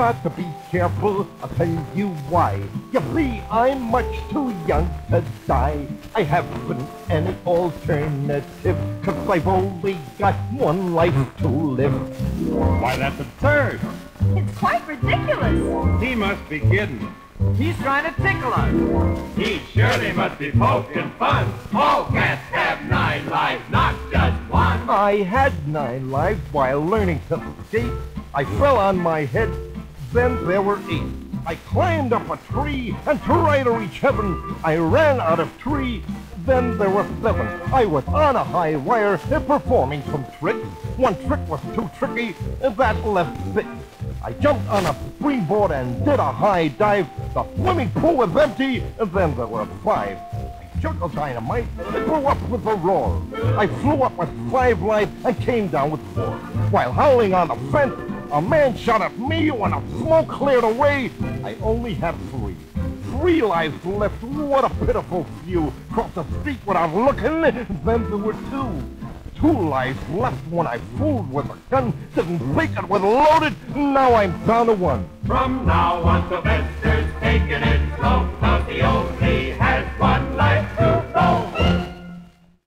got to be careful. I'll tell you why. You see, I'm much too young to die. I haven't any alternative, 'cause I've only got one life to live. Why, that's absurd. It's quite ridiculous. He must be kidding. He's trying to tickle us. He surely must be poking fun. All cats have 9 lives, not just one. I had 9 lives while learning to skate. I fell on my head, then there were 8. I climbed up a tree, and to try to reach heaven, I ran out of tree. Then there were 7. I was on a high wire, performing some tricks. One trick was too tricky, and that left 6. I jumped on a springboard and did a high dive. The swimming pool was empty, and then there were 5. I shook a dynamite and blew up with a roar. I flew up with 5 lives and came down with 4. While howling on the fence, a man shot at me. When the smoke cleared away, I only had 3. 3 lives left, what a pitiful view. Crossed the street without looking, then there were 2 lives left when I fooled with a gun. Didn't think it was loaded. Now I'm down to 1. From now on, Sylvester's taking it slow. Not the old